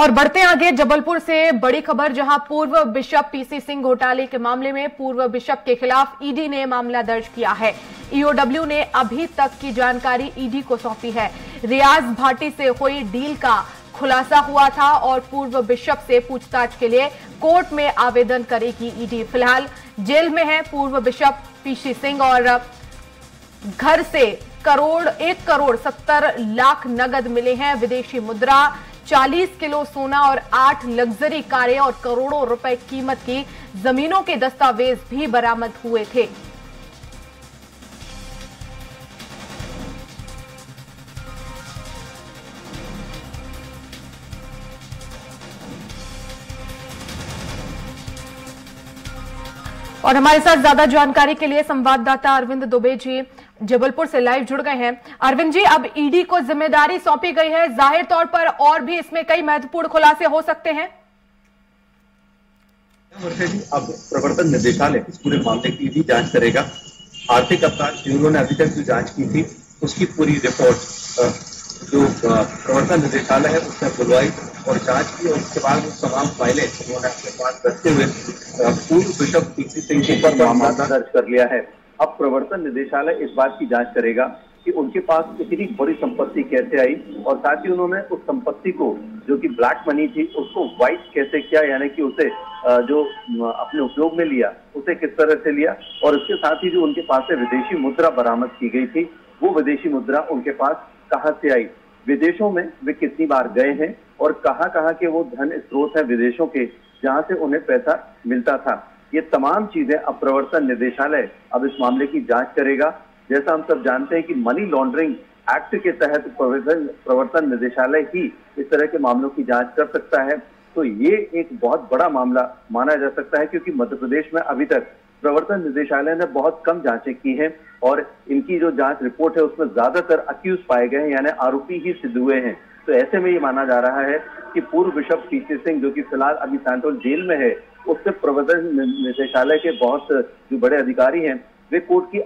और बढ़ते आगे जबलपुर से बड़ी खबर, जहां पूर्व बिशप पीसी सिंह घोटाले के मामले में पूर्व बिशप के खिलाफ ईडी ने मामला दर्ज किया है। ईओडब्ल्यू ने अभी तक की जानकारी ईडी को सौंपी है। रियाज भाटी से हुई डील का खुलासा हुआ था और पूर्व बिशप से पूछताछ के लिए कोर्ट में आवेदन करेगी ईडी। फिलहाल जेल में है पूर्व बिशप पीसी सिंह और घर से 1 करोड़ 70 लाख नगद मिले हैं, विदेशी मुद्रा, 40 किलो सोना और 8 लग्जरी कारें और करोड़ों रुपए कीमत की जमीनों के दस्तावेज भी बरामद हुए थे। और हमारे साथ ज्यादा जानकारी के लिए संवाददाता अरविंद दुबे जी जबलपुर से लाइव जुड़ गए हैं। अरविंद जी, अब ईडी को जिम्मेदारी सौंपी गई है, जाहिर तौर पर और भी इसमें कई महत्वपूर्ण खुलासे हो सकते हैं। अब प्रवर्तन निदेशालय इस पूरे मामले की भी जांच करेगा। आर्थिक अपराध ब्यूरो ने अभी तक जो जांच की थी उसकी पूरी रिपोर्ट जो प्रवर्तन निदेशालय है उसने बुलवाई और जांच की और उसके बाद उस तमाम फाइलें उन्होंने अपने पास रखते हुए पूर्व बिशप पीसी सिंह के ऊपर मामला दर्ज कर लिया है। अब प्रवर्तन निदेशालय इस बात की जांच करेगा कि उनके पास इतनी बड़ी संपत्ति कैसे आई और साथ ही उन्होंने उस संपत्ति को जो कि ब्लैक मनी थी उसको व्हाइट कैसे किया, यानी कि उसे जो अपने उपयोग में लिया उसे किस तरह से लिया। और इसके साथ ही जो उनके पास से विदेशी मुद्रा बरामद की गई थी वो विदेशी मुद्रा उनके पास कहाँ से आई, विदेशों में वे कितनी बार गए हैं और कहाँ कहाँ के वो धन स्रोत है विदेशों के जहाँ से उन्हें पैसा मिलता था। ये तमाम चीजें अब प्रवर्तन निदेशालय अब इस मामले की जांच करेगा। जैसा हम सब जानते हैं कि मनी लॉन्ड्रिंग एक्ट के तहत प्रवर्तन निदेशालय ही इस तरह के मामलों की जांच कर सकता है, तो ये एक बहुत बड़ा मामला माना जा सकता है क्योंकि मध्य प्रदेश में अभी तक प्रवर्तन निदेशालय ने बहुत कम जांचें की हैं और इनकी जो जांच रिपोर्ट है उसमें ज्यादातर अक्यूज पाए गए हैं, यानी आरोपी ही सिद्ध हुए हैं। तो ऐसे में ये माना जा रहा है कि पूर्व बिशप पीसी सिंह जो कि फिलहाल अभी सैंट्रल जेल में है, उससे प्रवर्तन निदेशालय के बहुत जो बड़े अधिकारी हैं वे कोर्ट की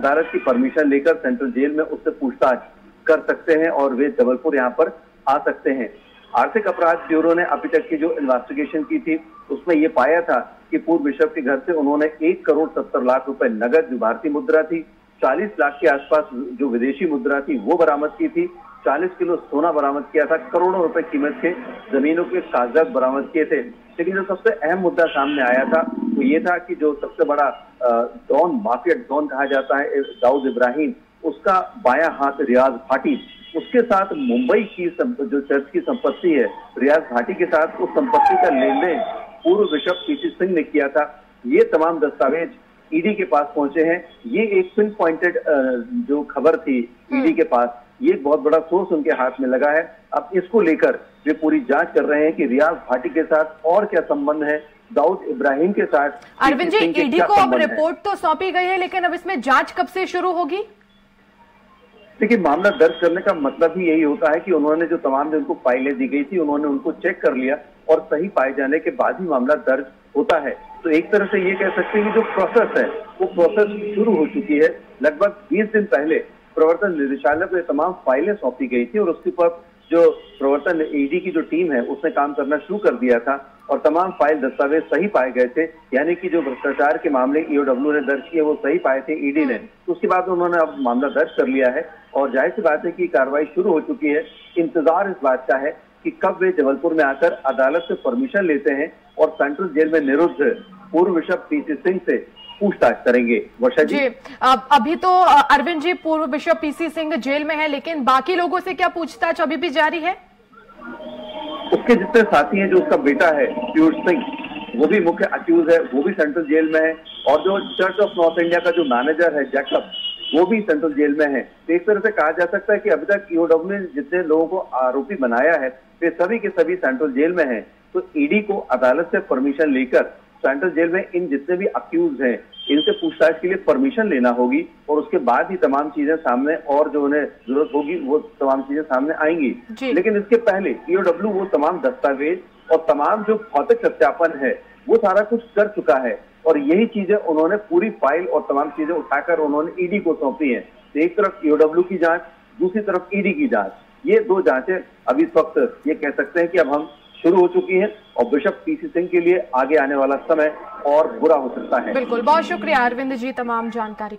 अदालत की परमिशन लेकर सेंट्रल जेल में उससे पूछताछ कर सकते हैं और वे जबलपुर यहाँ पर आ सकते हैं। आर्थिक अपराध ब्यूरो ने अभी तक की जो इन्वेस्टिगेशन की थी उसमें ये पाया था कि पूर्व बिशप के घर से उन्होंने 1 करोड़ 70 लाख रुपए नगद जो भारतीय मुद्रा थी, 40 लाख के आसपास जो विदेशी मुद्रा थी वो बरामद की थी, 40 किलो सोना बरामद किया था, करोड़ों रुपए कीमत के जमीनों के कागजात बरामद किए थे। लेकिन जो सबसे अहम मुद्दा सामने आया था वो ये था कि जो सबसे बड़ा डॉन, माफिया डॉन कहा जाता है दाऊद इब्राहिम, उसका बायां हाथ रियाज भाटी, उसके साथ मुंबई की जो चर्च की संपत्ति है रियाज भाटी के साथ उस संपत्ति का लेन देन पूर्व बिशप पीसी सिंह ने किया था। ये तमाम दस्तावेज ईडी के पास पहुंचे हैं। ये एक पिन पॉइंटेड जो खबर थी ईडी के पास, ये बहुत बड़ा सोर्स उनके हाथ में लगा है। अब इसको लेकर वे पूरी जांच कर रहे हैं कि रियाज भाटी के साथ और क्या संबंध है, दाऊद इब्राहिम के साथ। अरविंद जी, ईडी को अब रिपोर्ट तो सौंपी गई है लेकिन अब इसमें जांच कब से शुरू होगी? देखिए, मामला दर्ज करने का मतलब ही यही होता है कि उन्होंने जो तमाम उनको फाइलें दी गई थी उन्होंने उनको चेक कर लिया और सही पाए जाने के बाद ही मामला दर्ज होता है। तो एक तरह से ये कह सकते हैं कि जो प्रोसेस है वो प्रोसेस शुरू हो चुकी है। लगभग 20 दिन पहले प्रवर्तन निदेशालय को ये तमाम फाइलें सौंपी गई थी और उसके ऊपर जो प्रवर्तन ईडी की जो टीम है उसने काम करना शुरू कर दिया था और तमाम फाइल दस्तावेज सही पाए गए थे, यानी कि जो भ्रष्टाचार के मामले ईओडब्ल्यू ने दर्ज किए वो सही पाए थे ईडी ने। उसके बाद उन्होंने अब मामला दर्ज कर लिया है और जाहिर सी बात है कि कार्रवाई शुरू हो चुकी है। इंतजार इस बात का है कि कब वे जबलपुर में आकर अदालत से परमिशन लेते हैं और सेंट्रल जेल में निरुद्ध पूर्व बिशप पीसी सिंह से पूछताछ करेंगे। वर्षा जी, अभी तो अरविंद जी पूर्व बिशप पीसी सिंह जेल में है लेकिन बाकी लोगों से क्या पूछताछ अभी भी जारी है? उसके जितने साथी हैं, जो उसका बेटा है पीयूष सिंह वो भी मुख्य अक्यूज है, वो भी सेंट्रल जेल में है और जो चर्च ऑफ नॉर्थ इंडिया का जो मैनेजर है जैकब वो भी सेंट्रल जेल में है। तो एक तरह से कहा जा सकता है कि अभी तक ईओडब्ल्यू ने जितने लोगों को आरोपी बनाया है वे सभी के सभी सेंट्रल जेल में हैं। तो ईडी को अदालत से परमिशन लेकर सेंट्रल जेल में इन जितने भी अक्यूज हैं इनसे पूछताछ के लिए परमिशन लेना होगी और उसके बाद ही तमाम चीजें सामने और जो उन्हें जरूरत होगी वो तमाम चीजें सामने आएंगी। लेकिन इसके पहले ईओडब्ल्यू वो तमाम दस्तावेज और तमाम जो भौतिक सत्यापन है वो सारा कुछ कर चुका है और यही चीजें उन्होंने पूरी फाइल और तमाम चीजें उठाकर उन्होंने ईडी को सौंपी है। तो एक तरफ ईओडब्ल्यू की जांच, दूसरी तरफ ईडी की जांच, ये दो जांचें अभी इस वक्त ये कह सकते हैं कि अब हम शुरू हो चुकी है और बिशप पीसी सिंह के लिए आगे आने वाला समय और बुरा हो सकता है। बिल्कुल, बहुत शुक्रिया अरविंद जी तमाम जानकारी।